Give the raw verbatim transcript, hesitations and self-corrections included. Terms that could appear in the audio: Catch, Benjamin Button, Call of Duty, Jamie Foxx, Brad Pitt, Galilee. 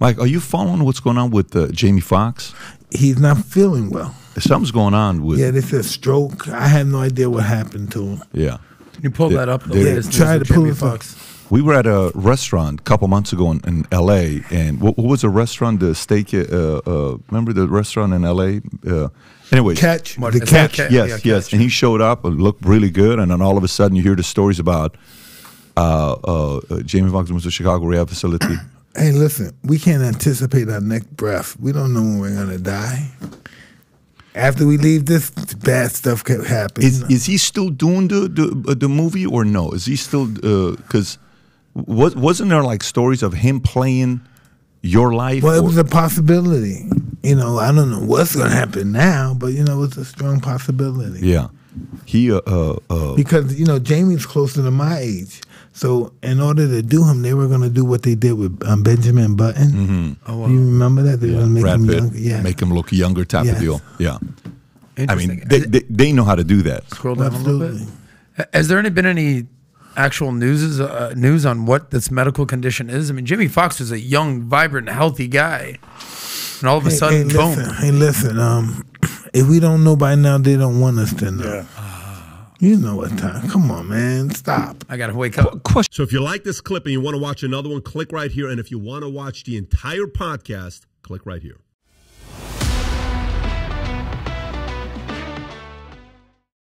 Mike, are you following what's going on with uh, Jamie Foxx? He's not feeling well. Something's going on with... Yeah, they said stroke. I have no idea what happened to him. Yeah. Can you pull they, that up? Though? Yeah, try to pull it up. We were at a restaurant a couple months ago in, in L A, and what, what was the restaurant, the steak, uh, uh, remember the restaurant in L A? Uh, anyway. Catch. The Catch. Catch. Yes, yeah, yes. Catch. And he showed up and looked really good, and then all of a sudden you hear the stories about uh, uh, uh, Jamie Foxx was at the Chicago rehab facility. Hey, listen, we can't anticipate our next breath. We don't know when we're going to die. After we leave this, bad stuff could happen. Is, is he still doing the, the, the movie or no? Is he still, because uh, was, wasn't there like stories of him playing your life? Well, it was a possibility. You know, I don't know what's going to happen now, but, you know, it's a strong possibility. Yeah. He, uh, uh, uh, because, you know, Jamie's closer to my age. So in order to do him, they were going to do what they did with um, Benjamin Button. Mm-hmm. Oh, wow. Do you remember that? They yeah. were going to make Brad him Pitt, younger. Yeah. Make him look younger type yes. of deal. Yeah. I mean, they, they, they know how to do that. Scroll down Absolutely. a little bit. Has there any, been any actual news, uh, news on what this medical condition is? I mean, Jamie Foxx was a young, vibrant, healthy guy. And all of a hey, sudden, hey, boom. Listen, hey, listen. Um, if we don't know by now, they don't want us to know. Yeah. You know what time. Come on, man. Stop. I got to wake up. So if you like this clip and you want to watch another one, click right here. And if you want to watch the entire podcast, click right here.